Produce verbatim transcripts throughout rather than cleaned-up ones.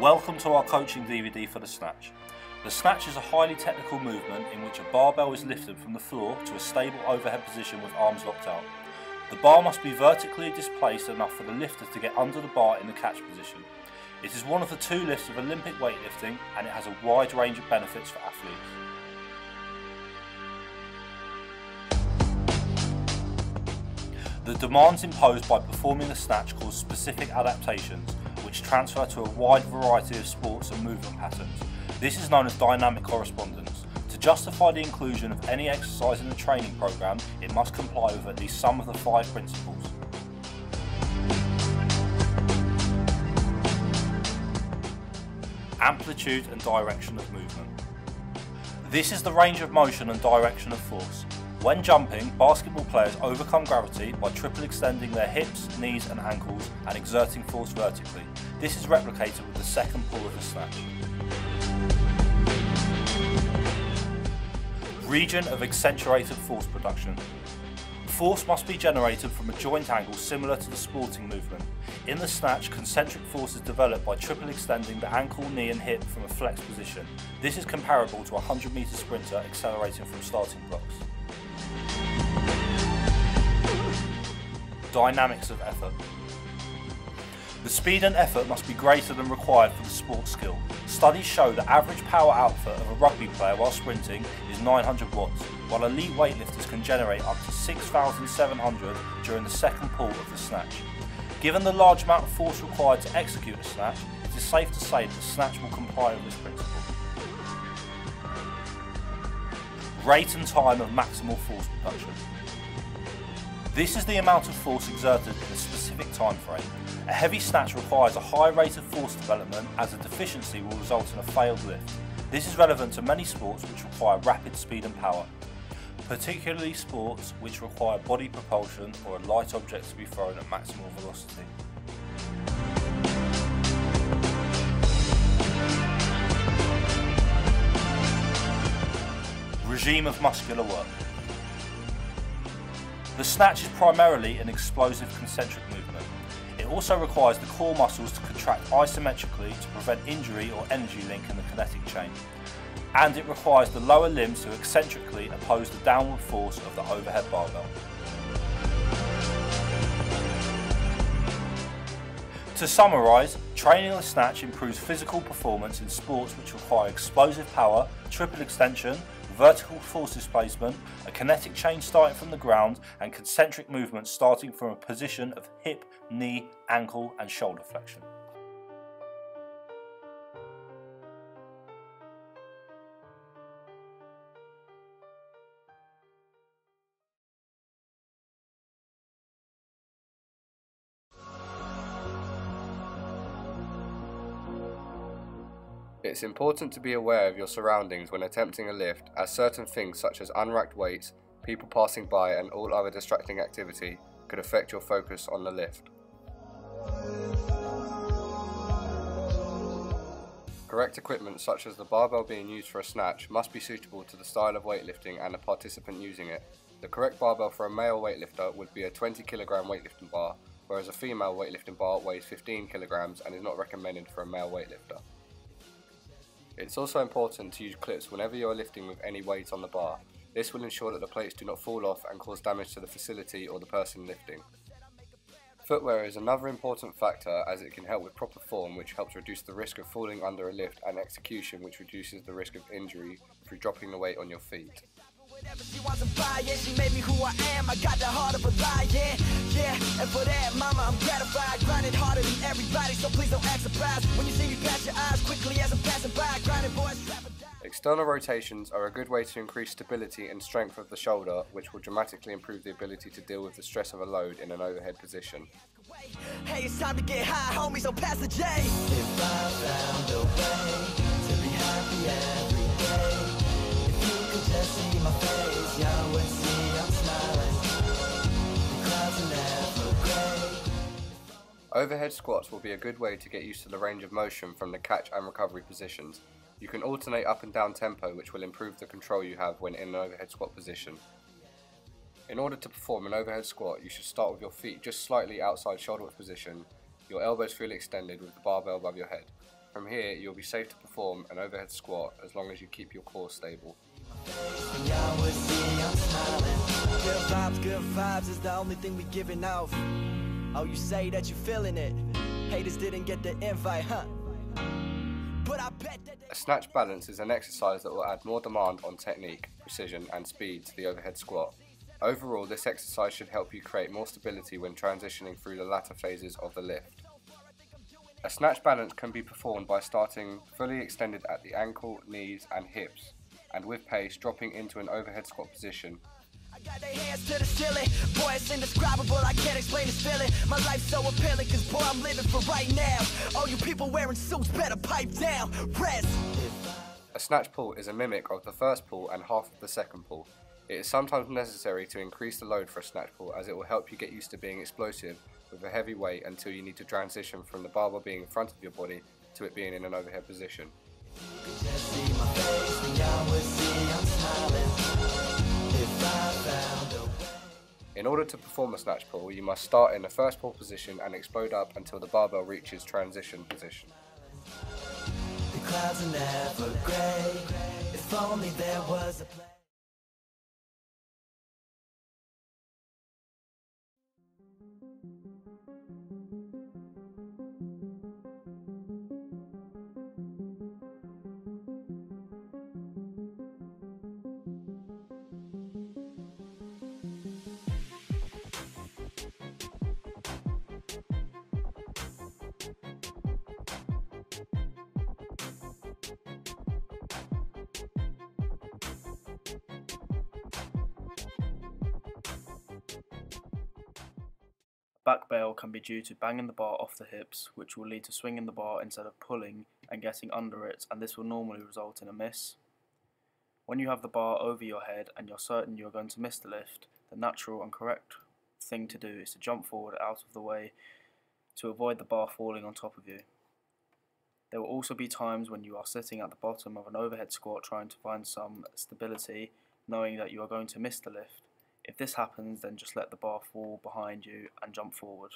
Welcome to our coaching D V D for the snatch. The snatch is a highly technical movement in which a barbell is lifted from the floor to a stable overhead position with arms locked out. The bar must be vertically displaced enough for the lifter to get under the bar in the catch position. It is one of the two lifts of Olympic weightlifting and it has a wide range of benefits for athletes. The demands imposed by performing the snatch cause specific adaptations, which transfer to a wide variety of sports and movement patterns. This is known as dynamic correspondence. To justify the inclusion of any exercise in the training program, it must comply with at least some of the five principles. Amplitude and direction of movement. This is the range of motion and direction of force. When jumping, basketball players overcome gravity by triple extending their hips, knees and ankles and exerting force vertically. This is replicated with the second pull of the snatch. Region of accentuated force production. Force must be generated from a joint angle similar to the sporting movement. In the snatch, concentric force is developed by triple extending the ankle, knee and hip from a flexed position. This is comparable to a hundred meter sprinter accelerating from starting blocks. Dynamics of effort. The speed and effort must be greater than required for the sport skill. Studies show the average power output of a rugby player while sprinting is nine hundred watts, while elite weightlifters can generate up to six thousand seven hundred during the second pull of the snatch. Given the large amount of force required to execute a snatch, it is safe to say that the snatch will comply with this principle. Rate and time of maximal force production. This is the amount of force exerted in a specific time frame. A heavy snatch requires a high rate of force development as a deficiency will result in a failed lift. This is relevant to many sports which require rapid speed and power, particularly sports which require body propulsion or a light object to be thrown at maximal velocity. Regime of muscular work. The snatch is primarily an explosive concentric movement. It also requires the core muscles to contract isometrically to prevent injury or energy link in the kinetic chain. And it requires the lower limbs to eccentrically oppose the downward force of the overhead barbell. To summarise, training the snatch improves physical performance in sports which require explosive power, triple extension, vertical force displacement, a kinetic chain starting from the ground and concentric movements starting from a position of hip, knee, ankle and shoulder flexion. It's important to be aware of your surroundings when attempting a lift, as certain things such as unracked weights, people passing by and all other distracting activity could affect your focus on the lift. Correct equipment such as the barbell being used for a snatch must be suitable to the style of weightlifting and the participant using it. The correct barbell for a male weightlifter would be a twenty kilogram weightlifting bar, whereas a female weightlifting bar weighs fifteen kilograms and is not recommended for a male weightlifter. It's also important to use clips whenever you are lifting with any weight on the bar. This will ensure that the plates do not fall off and cause damage to the facility or the person lifting. Footwear is another important factor as it can help with proper form, which helps reduce the risk of falling under a lift, and execution, which reduces the risk of injury through dropping the weight on your feet. External rotations are a good way to increase stability and strength of the shoulder, which will dramatically improve the ability to deal with the stress of a load in an overhead position. Hey, it's time to get high, homie, so pass the J. If I found a way to be happy every day, if you could just see my face, y'all would see I'm smiling. The clouds are never grey. Overhead squats will be a good way to get used to the range of motion from the catch and recovery positions. You can alternate up and down tempo, which will improve the control you have when in an overhead squat position. In order to perform an overhead squat, you should start with your feet just slightly outside shoulder width position, your elbows fully extended with the barbell above your head. From here, you'll be safe to perform an overhead squat as long as you keep your core stable. Good vibes, good vibes is the only thing we giving out. Oh, you say that you feeling it. Haters didn't get the invite, huh? But I bet that a snatch balance is an exercise that will add more demand on technique, precision and speed to the overhead squat. Overall, this exercise should help you create more stability when transitioning through the latter phases of the lift. A snatch balance can be performed by starting fully extended at the ankle, knees and hips, and with pace dropping into an overhead squat position. I got their hands to the ceiling, boy it's indescribable, I can't explain this feeling. My life's so appealing, cause boy I'm living for right now. All you people wearing suits better pipe down, rest. A snatch pull is a mimic of the first pull and half of the second pull. It is sometimes necessary to increase the load for a snatch pull as it will help you get used to being explosive with a heavy weight until you need to transition from the barbell being in front of your body to it being in an overhead position. In order to perform a snatch pull, you must start in the first pull position and explode up until the barbell reaches transition position. The clouds are never grey, if only there was a place. Back bail can be due to banging the bar off the hips, which will lead to swinging the bar instead of pulling and getting under it, and this will normally result in a miss. When you have the bar over your head and you're certain you're going to miss the lift, the natural and correct thing to do is to jump forward out of the way to avoid the bar falling on top of you. There will also be times when you are sitting at the bottom of an overhead squat trying to find some stability, knowing that you are going to miss the lift. If this happens, then just let the bar fall behind you and jump forward.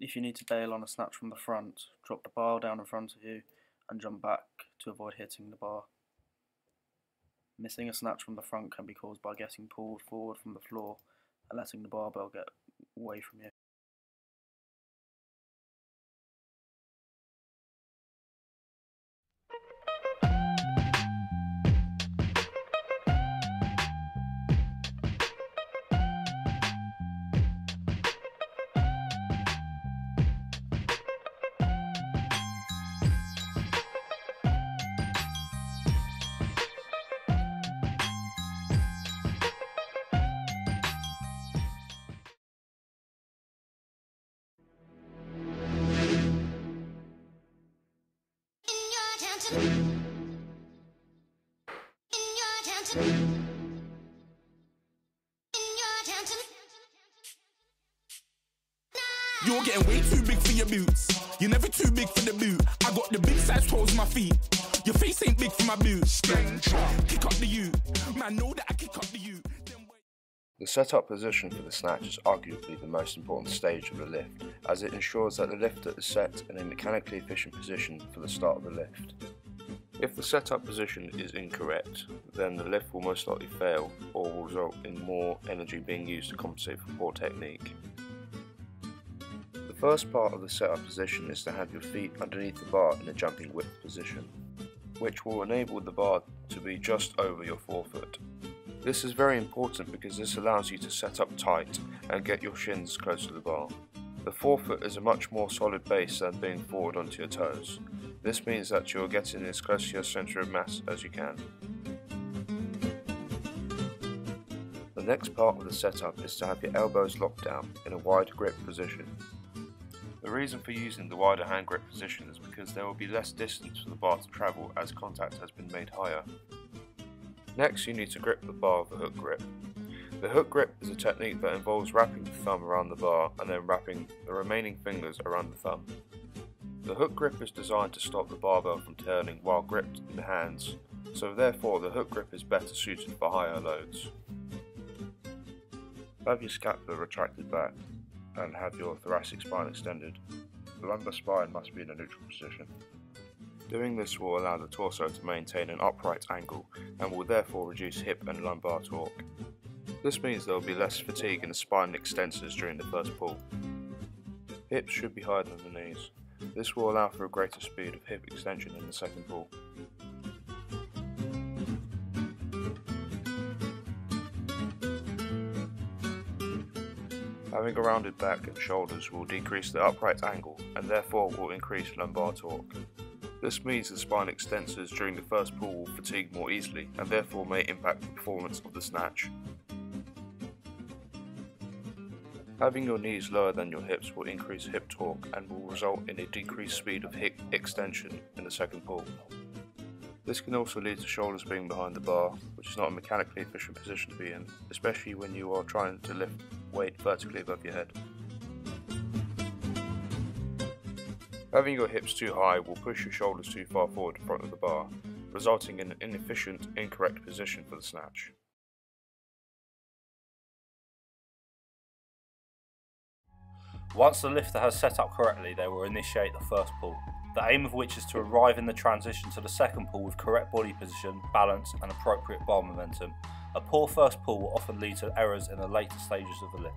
If you need to bail on a snatch from the front, drop the bar down in front of you and jump back to avoid hitting the bar. Missing a snatch from the front can be caused by getting pulled forward from the floor and letting the barbell get away from you. You're getting way too big for your boots. You're never too big for the boot. I got the big size toes on my feet. Your face ain't big for my boots. Kick up the you. Man, know that I kick up the you. The setup position for the snatch is arguably the most important stage of the lift, as it ensures that the lifter is set in a mechanically efficient position for the start of the lift. If the setup position is incorrect, then the lift will most likely fail or will result in more energy being used to compensate for poor technique. The first part of the setup position is to have your feet underneath the bar in a jumping width position, which will enable the bar to be just over your forefoot. This is very important because this allows you to set up tight and get your shins close to the bar. The forefoot is a much more solid base than being forward onto your toes. This means that you're getting as close to your centre of mass as you can. The The next part of the setup is to have your elbows locked down in a wide grip position. The reason for using the wider hand grip position is because there will be less distance for the bar to travel as contact has been made higher. Next, you need to grip the bar with a hook grip. The hook grip is a technique that involves wrapping the thumb around the bar and then wrapping the remaining fingers around the thumb. The hook grip is designed to stop the barbell from turning while gripped in the hands, so therefore the hook grip is better suited for higher loads. Have your scapula retracted back and have your thoracic spine extended. The lumbar spine must be in a neutral position. Doing this will allow the torso to maintain an upright angle and will therefore reduce hip and lumbar torque. This means there will be less fatigue in the spine extensors during the first pull. Hips should be higher than the knees. This will allow for a greater speed of hip extension in the second pull. Having a rounded back and shoulders will decrease the upright angle and therefore will increase lumbar torque. This means the spine extensors during the first pull will fatigue more easily and therefore may impact the performance of the snatch. Having your knees lower than your hips will increase hip torque and will result in a decreased speed of hip extension in the second pull. This can also lead to shoulders being behind the bar, which is not a mechanically efficient position to be in, especially when you are trying to lift weight vertically above your head. Having your hips too high will push your shoulders too far forward in front of the bar, resulting in an inefficient, incorrect position for the snatch. Once the lifter has set up correctly, they will initiate the first pull, the aim of which is to arrive in the transition to the second pull with correct body position, balance and appropriate bar momentum. A poor first pull will often lead to errors in the later stages of the lift.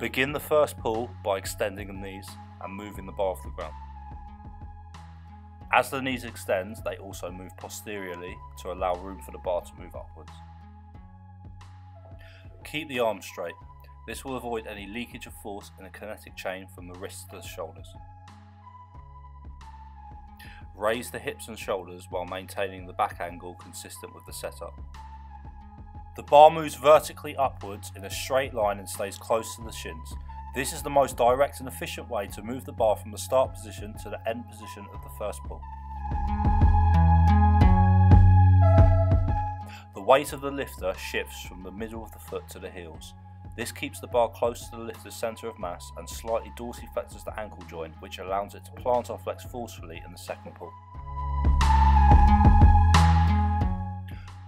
Begin the first pull by extending the knees and moving the bar off the ground. As the knees extend, they also move posteriorly to allow room for the bar to move upwards. Keep the arms straight. This will avoid any leakage of force in a kinetic chain from the wrists to the shoulders. Raise the hips and shoulders while maintaining the back angle consistent with the setup. The bar moves vertically upwards in a straight line and stays close to the shins. This is the most direct and efficient way to move the bar from the start position to the end position of the first pull. The weight of the lifter shifts from the middle of the foot to the heels. This keeps the bar close to the lifter's centre of mass and slightly dorsiflexes the ankle joint, which allows it to plantar flex forcefully in the second pull.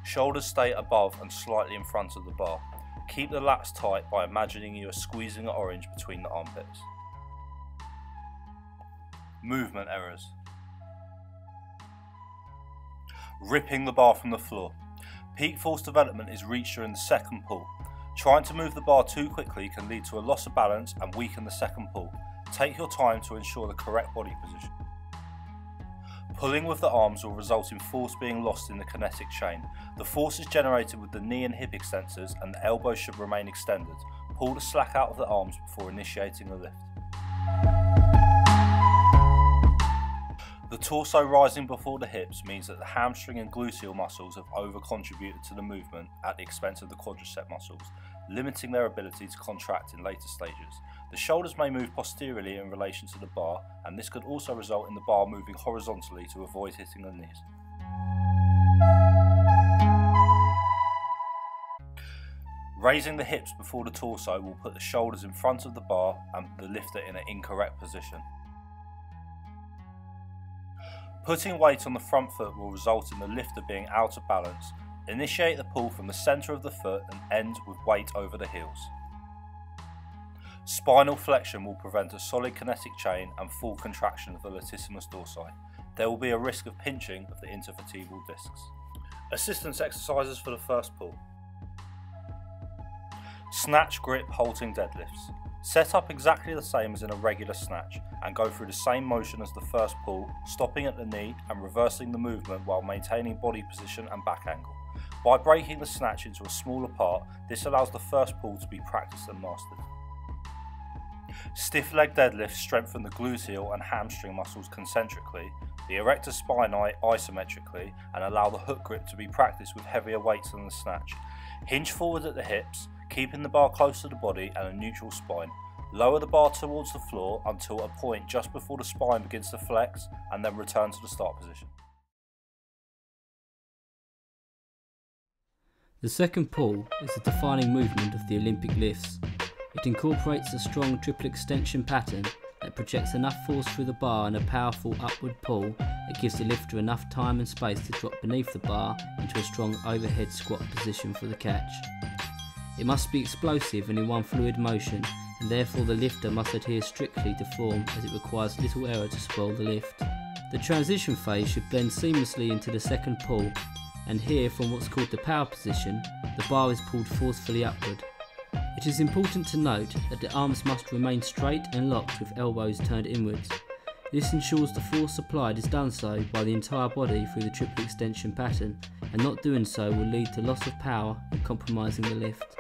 Shoulders stay above and slightly in front of the bar. Keep the lats tight by imagining you are squeezing an orange between the armpits. Movement errors. Ripping the bar from the floor. Peak force development is reached during the second pull. Trying to move the bar too quickly can lead to a loss of balance and weaken the second pull. Take your time to ensure the correct body position. Pulling with the arms will result in force being lost in the kinetic chain. The force is generated with the knee and hip extensors and the elbows should remain extended. Pull the slack out of the arms before initiating the lift. The torso rising before the hips means that the hamstring and gluteal muscles have over-contributed to the movement at the expense of the quadricep muscles, limiting their ability to contract in later stages. The shoulders may move posteriorly in relation to the bar, and this could also result in the bar moving horizontally to avoid hitting the knees. Raising the hips before the torso will put the shoulders in front of the bar and the lifter in an incorrect position. Putting weight on the front foot will result in the lifter being out of balance. Initiate the pull from the centre of the foot and end with weight over the heels. Spinal flexion will prevent a solid kinetic chain and full contraction of the latissimus dorsi. There will be a risk of pinching of the intervertebral discs. Assistance exercises for the first pull. Snatch grip halting deadlifts. Set up exactly the same as in a regular snatch and go through the same motion as the first pull, stopping at the knee and reversing the movement while maintaining body position and back angle. By breaking the snatch into a smaller part, this allows the first pull to be practiced and mastered. Stiff leg deadlifts strengthen the gluteal and hamstring muscles concentrically, the erector spinae isometrically, and allow the hook grip to be practiced with heavier weights than the snatch. Hinge forward at the hips, keeping the bar close to the body and a neutral spine. Lower the bar towards the floor until a point just before the spine begins to flex, and then return to the start position. The second pull is the defining movement of the Olympic lifts. It incorporates a strong triple extension pattern that projects enough force through the bar and a powerful upward pull that gives the lifter enough time and space to drop beneath the bar into a strong overhead squat position for the catch. It must be explosive and in one fluid motion, and therefore the lifter must adhere strictly to form as it requires little error to spoil the lift. The transition phase should blend seamlessly into the second pull, and here from what's called the power position, the bar is pulled forcefully upward. It is important to note that the arms must remain straight and locked with elbows turned inwards. This ensures the force applied is done so by the entire body through the triple extension pattern, and not doing so will lead to loss of power and compromising the lift.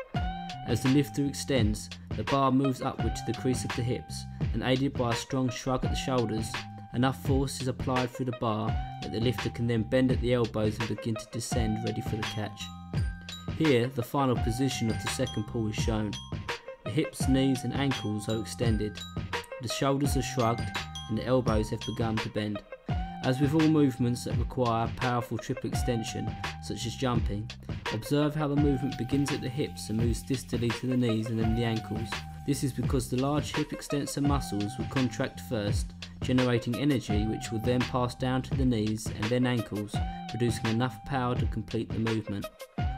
As the lifter extends, the bar moves upward to the crease of the hips, and aided by a strong shrug at the shoulders, enough force is applied through the bar that the lifter can then bend at the elbows and begin to descend ready for the catch. Here, the final position of the second pull is shown. The hips, knees and ankles are extended, the shoulders are shrugged and the elbows have begun to bend. As with all movements that require powerful triple extension, such as jumping, observe how the movement begins at the hips and moves distally to the knees and then the ankles. This is because the large hip extensor muscles will contract first, generating energy which will then pass down to the knees and then ankles, producing enough power to complete the movement.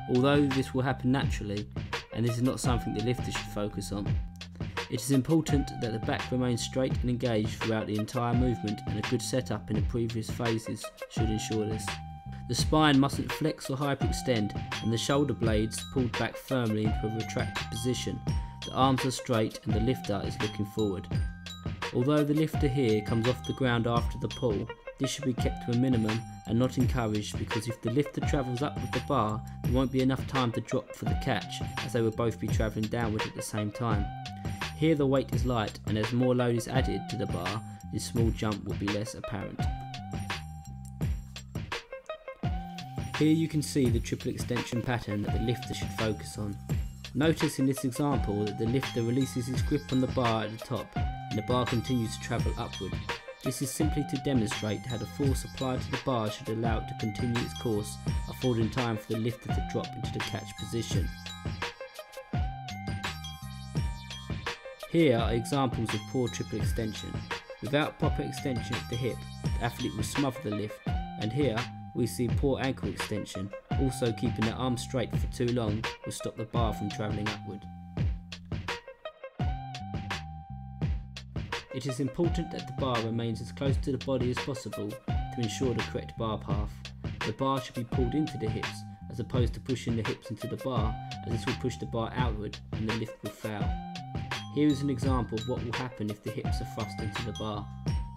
Although this will happen naturally, and this is not something the lifter should focus on. It is important that the back remains straight and engaged throughout the entire movement, and a good setup in the previous phases should ensure this. The spine mustn't flex or hyperextend, and the shoulder blades pulled back firmly into a retracted position. The arms are straight and the lifter is looking forward. Although the lifter here comes off the ground after the pull, this should be kept to a minimum and not encouraged, because if the lifter travels up with the bar, there won't be enough time to drop for the catch, as they will both be travelling downward at the same time. Here the weight is light, and as more load is added to the bar, this small jump will be less apparent. Here you can see the triple extension pattern that the lifter should focus on. Notice in this example that the lifter releases his grip on the bar at the top, and the bar continues to travel upward. This is simply to demonstrate how the force applied to the bar should allow it to continue its course, affording time for the lifter to drop into the catch position. Here are examples of poor triple extension. Without proper extension at the hip, the athlete will smother the lift, and here we see poor ankle extension. Also, keeping the arm straight for too long will stop the bar from travelling upward. It is important that the bar remains as close to the body as possible to ensure the correct bar path. The bar should be pulled into the hips as opposed to pushing the hips into the bar, as this will push the bar outward and the lift will fail. Here is an example of what will happen if the hips are thrust into the bar.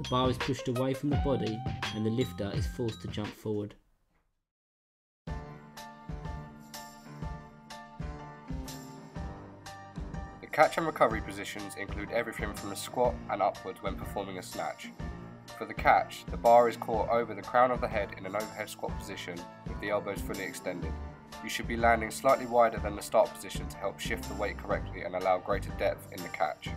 The bar is pushed away from the body and the lifter is forced to jump forward. Catch and recovery positions include everything from a squat and upwards when performing a snatch. For the catch, the bar is caught over the crown of the head in an overhead squat position with the elbows fully extended. You should be landing slightly wider than the start position to help shift the weight correctly and allow greater depth in the catch.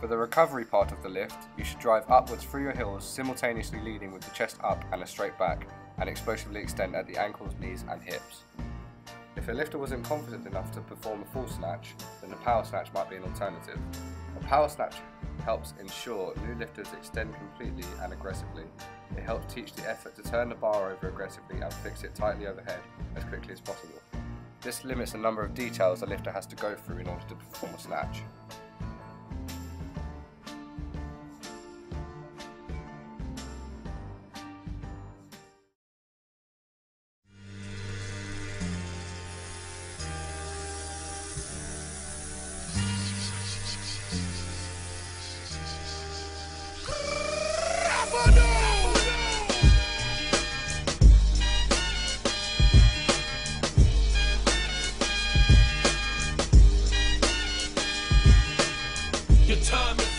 For the recovery part of the lift, you should drive upwards through your heels, simultaneously leading with the chest up and a straight back, and explosively extend at the ankles, knees and hips. If a lifter wasn't confident enough to perform a full snatch, then the power snatch might be an alternative. A power snatch helps ensure new lifters extend completely and aggressively. It helps teach the effort to turn the bar over aggressively and fix it tightly overhead as quickly as possible. This limits the number of details a lifter has to go through in order to perform a snatch. Oh no! Your time is